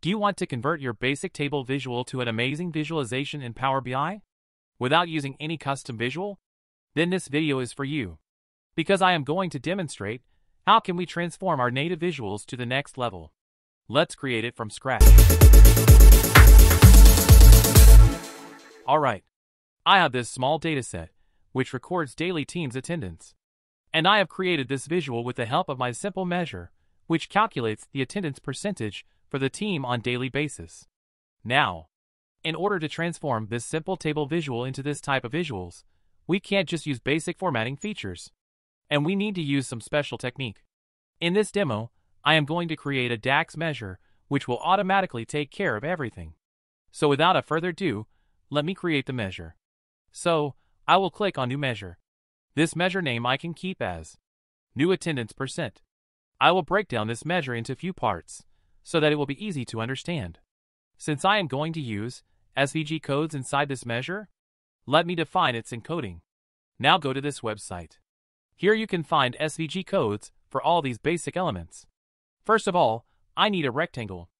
Do you want to convert your basic table visual to an amazing visualization in Power BI without using any custom visual? Then this video is for you, because I am going to demonstrate how can we transform our native visuals to the next level. Let's create it from scratch. Alright, I have this small dataset, which records daily Teams attendance. And I have created this visual with the help of my simple measure, which calculates the attendance percentage for the team on daily basis. Now, in order to transform this simple table visual into this type of visuals, we can't just use basic formatting features, and we need to use some special technique. In this demo, I am going to create a DAX measure, which will automatically take care of everything. So without a further ado, let me create the measure. So, I will click on New Measure. This measure name I can keep as New Attendance Percent. I will break down this measure into few parts, so that it will be easy to understand. Since I am going to use SVG codes inside this measure, let me define its encoding. Now go to this website. Here you can find SVG codes for all these basic elements. First of all, I need a rectangle.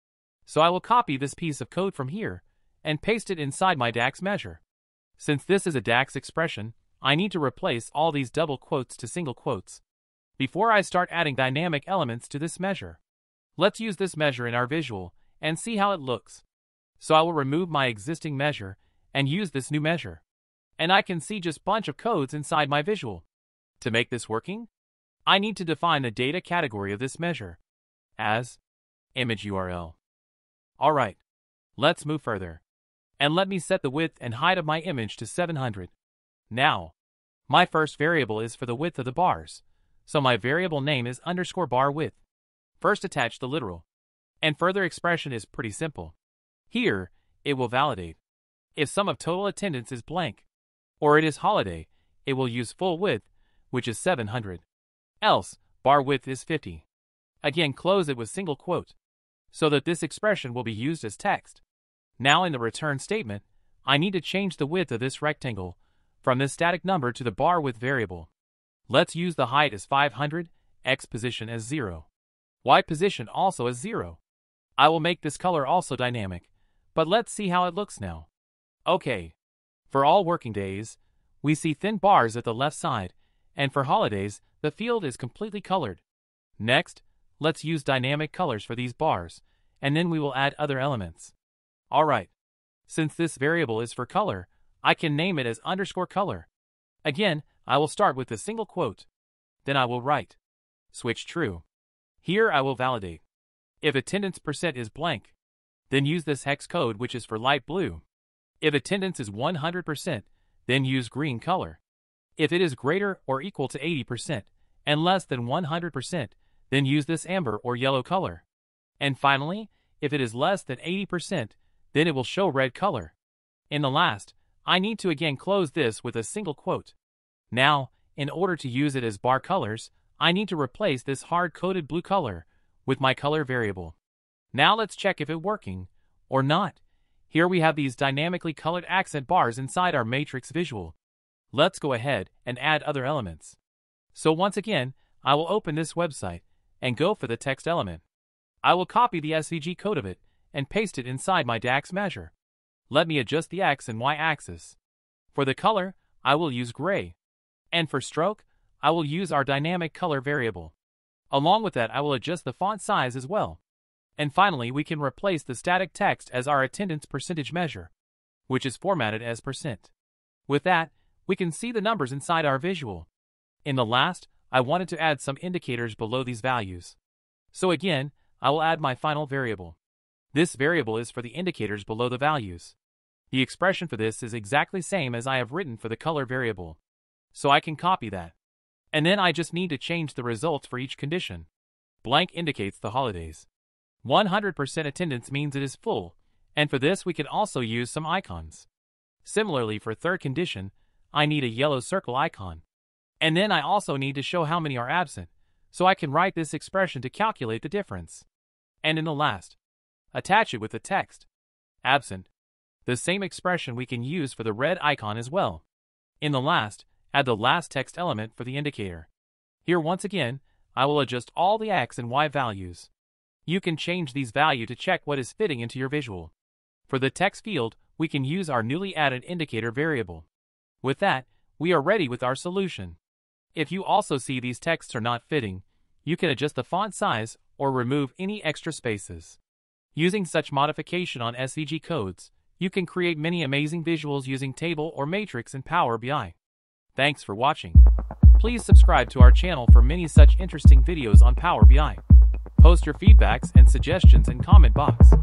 So I will copy this piece of code from here and paste it inside my DAX measure. Since this is a DAX expression, I need to replace all these double quotes to single quotes before I start adding dynamic elements to this measure. Let's use this measure in our visual and see how it looks. So I will remove my existing measure and use this new measure. And I can see just a bunch of codes inside my visual. To make this working, I need to define the data category of this measure as image URL. Alright, let's move further. And let me set the width and height of my image to 700. Now, my first variable is for the width of the bars, so my variable name is _bar width. First attach the literal. And further expression is pretty simple. Here, it will validate if sum of total attendance is blank, or it is holiday, it will use full width, which is 700. Else, bar width is 50. Again, close it with single quote, so that this expression will be used as text. Now in the return statement, I need to change the width of this rectangle from this static number to the bar width variable. Let's use the height as 500, x position as 0, y position also as 0. I will make this color also dynamic, but let's see how it looks now. Okay. For all working days, we see thin bars at the left side, and for holidays, the field is completely colored. Next, let's use dynamic colors for these bars, and then we will add other elements. Alright. Since this variable is for color, I can name it as _color. Again, I will start with a single quote. Then I will write switch true. Here I will validate if attendance percent is blank. Then use this hex code, which is for light blue. If attendance is 100%, then use green color. If it is greater or equal to 80% and less than 100%, then use this amber or yellow color. And finally, if it is less than 80%, then it will show red color. In the last, I need to again close this with a single quote. Now, in order to use it as bar colors, I need to replace this hard-coded blue color with my color variable. Now let's check if it's working or not. Here we have these dynamically colored accent bars inside our matrix visual. Let's go ahead and add other elements. So once again, I will open this website and go for the text element. I will copy the SVG code of it and paste it inside my DAX measure. Let me adjust the X and Y axis. For the color, I will use gray. And for stroke, I will use our dynamic color variable. Along with that, I will adjust the font size as well. And finally, we can replace the static text as our attendance percentage measure, which is formatted as %. With that, we can see the numbers inside our visual. In the last, I wanted to add some indicators below these values. So again, I will add my final variable. This variable is for the indicators below the values. The expression for this is exactly same as I have written for the color variable. So I can copy that. And then I just need to change the results for each condition. Blank indicates the holidays. 100% attendance means it is full, and for this we can also use some icons. Similarly, for third condition, I need a yellow circle icon. And then I also need to show how many are absent, so I can write this expression to calculate the difference. And in the last, attach it with the text absent. The same expression we can use for the red icon as well. In the last, add the last text element for the indicator. Here once again, I will adjust all the X and Y values. You can change these values to check what is fitting into your visual. For the text field, we can use our newly added indicator variable. With that, we are ready with our solution. If you also see these texts are not fitting, you can adjust the font size or remove any extra spaces. Using such modification on SVG codes, you can create many amazing visuals using table or matrix in Power BI. Thanks for watching. Please subscribe to our channel for many such interesting videos on Power BI. Post your feedbacks and suggestions in comment box.